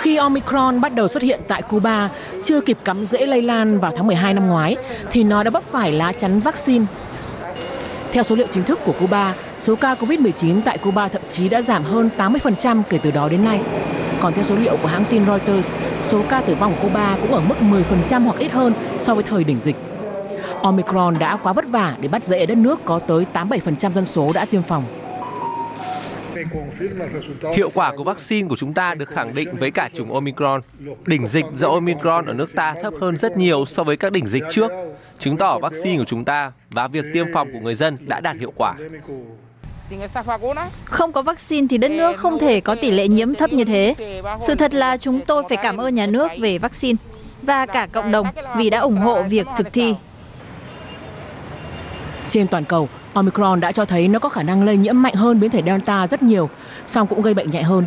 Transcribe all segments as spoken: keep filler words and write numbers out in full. Khi Omicron bắt đầu xuất hiện tại Cuba, chưa kịp cắm rễ lây lan vào tháng mười hai năm ngoái, thì nó đã vấp phải lá chắn vaccine. Theo số liệu chính thức của Cuba, số ca Covid mười chín tại Cuba thậm chí đã giảm hơn tám mươi phần trăm kể từ đó đến nay. Còn theo số liệu của hãng tin Reuters, số ca tử vong của Cuba cũng ở mức mười phần trăm hoặc ít hơn so với thời đỉnh dịch. Omicron đã quá vất vả để bắt rễ ở đất nước có tới tám mươi bảy phần trăm dân số đã tiêm phòng. Hiệu quả của vaccine của chúng ta được khẳng định với cả chủng Omicron. Đỉnh dịch do Omicron ở nước ta thấp hơn rất nhiều so với các đỉnh dịch trước, chứng tỏ vaccine của chúng ta và việc tiêm phòng của người dân đã đạt hiệu quả. Không có vaccine thì đất nước không thể có tỷ lệ nhiễm thấp như thế. Sự thật là chúng tôi phải cảm ơn nhà nước về vaccine và cả cộng đồng vì đã ủng hộ việc thực thi. Trên toàn cầu, Omicron đã cho thấy nó có khả năng lây nhiễm mạnh hơn biến thể Delta rất nhiều, song cũng gây bệnh nhẹ hơn.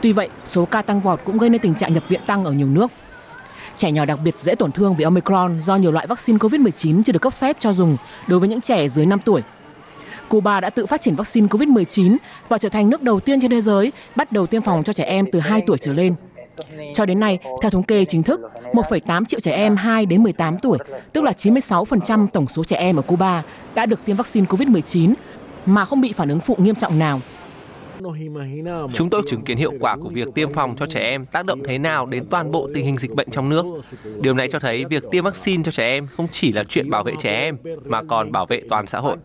Tuy vậy, số ca tăng vọt cũng gây nên tình trạng nhập viện tăng ở nhiều nước. Trẻ nhỏ đặc biệt dễ tổn thương vì Omicron do nhiều loại vaccine Covid mười chín chưa được cấp phép cho dùng đối với những trẻ dưới năm tuổi. Cuba đã tự phát triển vaccine Covid mười chín và trở thành nước đầu tiên trên thế giới bắt đầu tiêm phòng cho trẻ em từ hai tuổi trở lên. Cho đến nay, theo thống kê chính thức, một phẩy tám triệu trẻ em hai đến mười tám tuổi, tức là chín mươi sáu phần trăm tổng số trẻ em ở Cuba đã được tiêm vaccine Covid mười chín mà không bị phản ứng phụ nghiêm trọng nào. Chúng tôi chứng kiến hiệu quả của việc tiêm phòng cho trẻ em tác động thế nào đến toàn bộ tình hình dịch bệnh trong nước. Điều này cho thấy việc tiêm vaccine cho trẻ em không chỉ là chuyện bảo vệ trẻ em mà còn bảo vệ toàn xã hội.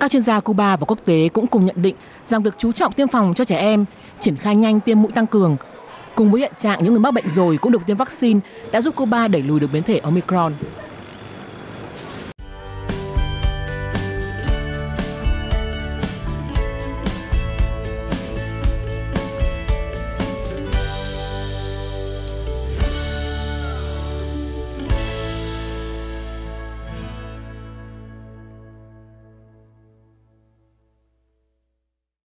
Các chuyên gia Cuba và quốc tế cũng cùng nhận định rằng việc chú trọng tiêm phòng cho trẻ em, triển khai nhanh tiêm mũi tăng cường, cùng với hiện trạng những người mắc bệnh rồi cũng được tiêm vaccine đã giúp Cuba đẩy lùi được biến thể Omicron.